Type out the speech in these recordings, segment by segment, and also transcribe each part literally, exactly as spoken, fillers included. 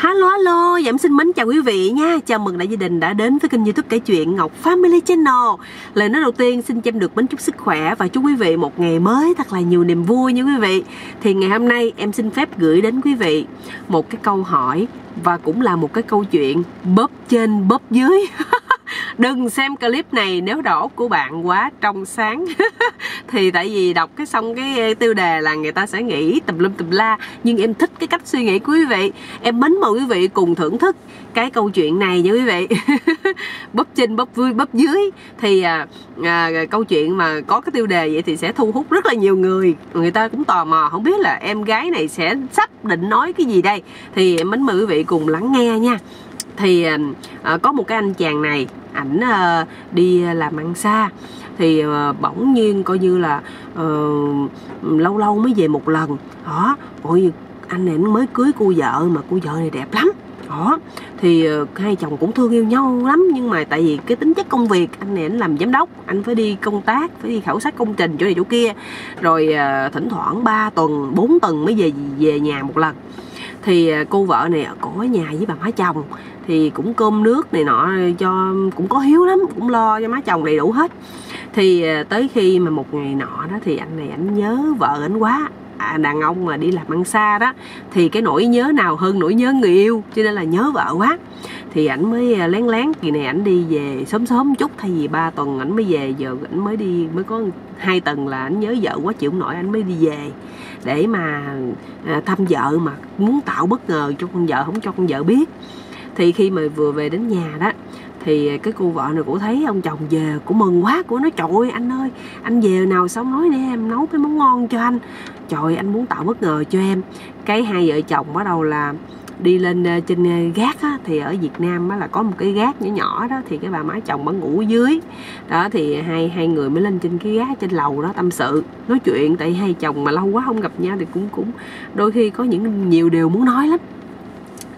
Hello hello, Dạ xin mến chào quý vị nha. Chào mừng đại gia đình đã đến với kênh YouTube kể chuyện Ngoc Family Channel. Lời nói đầu tiên xin cho em được mến chúc sức khỏe và chúc quý vị một ngày mới thật là nhiều niềm vui nha quý vị. Thì ngày hôm nay em xin phép gửi đến quý vị một cái câu hỏi và cũng là một cái câu chuyện bóp trên bóp dưới. Đừng xem clip này nếu đổ của bạn quá trong sáng. Thì tại vì đọc cái xong cái tiêu đề là người ta sẽ nghĩ tùm lum tùm la. Nhưng em thích cái cách suy nghĩ của quý vị. Em mến mời quý vị cùng thưởng thức cái câu chuyện này nha quý vị. Bóp trên bóp vui bóp dưới. Thì à, à, câu chuyện mà có cái tiêu đề vậy thì sẽ thu hút rất là nhiều người. Người ta cũng tò mò không biết là em gái này sẽ sắp định nói cái gì đây. Thì em mến mời quý vị cùng lắng nghe nha. Thì à, có một cái anh chàng này, ảnh à, đi làm ăn xa. Thì à, bỗng nhiên coi như là à, lâu lâu mới về một lần. Đó, ôi anh này mới cưới cô vợ mà cô vợ này đẹp lắm. Đó, thì à, hai chồng cũng thương yêu nhau lắm. Nhưng mà tại vì cái tính chất công việc, anh này anh làm giám đốc, anh phải đi công tác, phải đi khảo sát công trình chỗ này chỗ kia. Rồi à, thỉnh thoảng ba tuần, bốn tuần mới về về nhà một lần. Thì cô vợ này cổ ở nhà với bà má chồng, thì cũng cơm nước này nọ cho, cũng có hiếu lắm, cũng lo cho má chồng đầy đủ hết. Thì tới khi mà một ngày nọ đó thì anh này ảnh nhớ vợ ảnh quá. À, đàn ông mà đi làm ăn xa đó thì cái nỗi nhớ nào hơn nỗi nhớ người yêu, cho nên là nhớ vợ quá. Thì ảnh mới lén lén kỳ này ảnh đi về sớm sớm chút, thay vì ba tuần ảnh mới về, giờ ảnh mới đi mới có hai tuần là ảnh nhớ vợ quá chịu không nổi, ảnh mới đi về để mà thăm vợ, mà muốn tạo bất ngờ cho con vợ, không cho con vợ biết. Thì khi mà vừa về đến nhà đó thì cái cô vợ này cũng thấy ông chồng về, cũng mừng quá, của nói trời ơi anh ơi, anh về nào xong nói để em nấu cái món ngon cho anh. Trời ơi, anh muốn tạo bất ngờ cho em. Cái hai vợ chồng bắt đầu là đi lên trên gác á, thì ở Việt Nam á, là có một cái gác nhỏ nhỏ đó, thì cái bà má chồng bà ngủ dưới đó, thì hai hai người mới lên trên cái gác trên lầu đó tâm sự nói chuyện. Tại hai chồng mà lâu quá không gặp nhau thì cũng cũng đôi khi có những nhiều điều muốn nói lắm.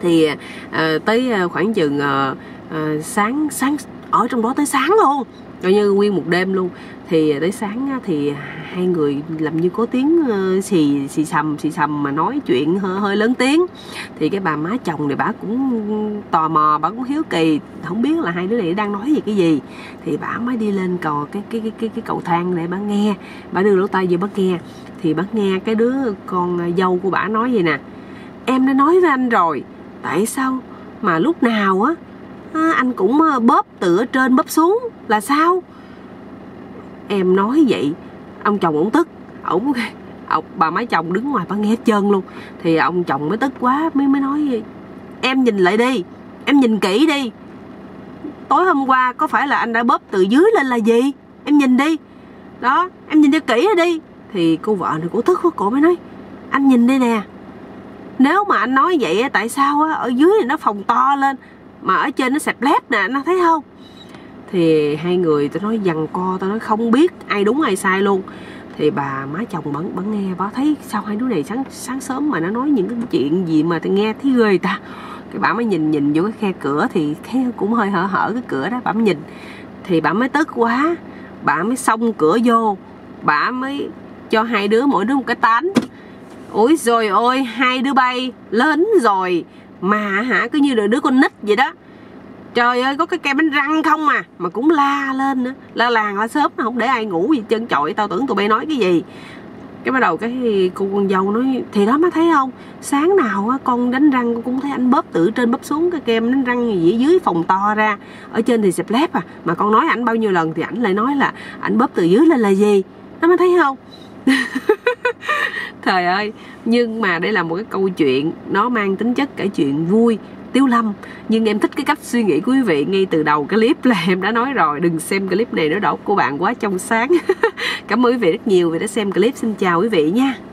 Thì à, tới khoảng chừng à, à, sáng sáng ở trong đó tới sáng luôn, coi như nguyên một đêm luôn. Thì tới sáng á, thì hai người làm như có tiếng uh, xì xì xầm xì xầm mà nói chuyện hơi, hơi lớn tiếng. Thì cái bà má chồng này bà cũng tò mò, bà cũng hiếu kỳ không biết là hai đứa này đang nói về cái gì. Thì bà mới đi lên cò cái cái cái cái, cái cầu thang để bà nghe, bà đưa lỗ tai vô bà nghe. Thì bà nghe cái đứa con dâu của bà nói vậy nè: em đã nói với anh rồi, tại sao mà lúc nào á anh cũng bóp từ ở trên bóp xuống là sao? Em nói vậy ông chồng ổng tức, ổng bà má chồng đứng ngoài bà nghe hết trơn luôn. Thì ông chồng mới tức quá mới mới nói: em nhìn lại đi, em nhìn kỹ đi, tối hôm qua có phải là anh đã bóp từ dưới lên là gì? Em nhìn đi đó, em nhìn cho kỹ đi. Thì cô vợ này cổ tức quá, cổ mới nói: anh nhìn đi nè, nếu mà anh nói vậy tại sao ở dưới này nó phồng to lên mà ở trên nó sẹp lép nè, anh thấy không? Thì hai người tôi nói giằng co, tôi nói không biết ai đúng ai sai luôn. Thì bà má chồng bắn bắn nghe, bà thấy sao hai đứa này sáng sáng sớm mà nó nói những cái chuyện gì mà tôi nghe thấy ghê ta. Cái bà mới nhìn nhìn vô cái khe cửa, thì thấy cũng hơi hở hở cái cửa đó, bà mới nhìn. Thì bà mới tức quá, bà mới xông cửa vô, bà mới cho hai đứa mỗi đứa một cái tán. Ôi rồi ôi, hai đứa bay lớn rồi mà hả, cứ như là đứa con nít vậy đó. Trời ơi, có cái kem bánh răng không à, mà cũng la lên nữa, la làng la xớp, nó không để ai ngủ gì trơn trọi. Tao tưởng tụi bay nói cái gì. Cái bắt đầu cái cô con dâu nói: thì đó má thấy không, sáng nào á con đánh răng con cũng thấy anh bóp từ trên bóp xuống, cái kem đánh răng gì ở dưới phòng to ra, ở trên thì xẹp lép à. Mà con nói ảnh bao nhiêu lần thì ảnh lại nói là ảnh bóp từ dưới lên là gì. Nó mới thấy không. Trời ơi, nhưng mà đây là một cái câu chuyện nó mang tính chất kể chuyện vui tiếu lâm, nhưng em thích cái cách suy nghĩ của quý vị. Ngay từ đầu clip là em đã nói rồi, đừng xem clip này nó đổ của bạn quá trong sáng. Cảm ơn quý vị rất nhiều vì đã xem clip. Xin chào quý vị nha.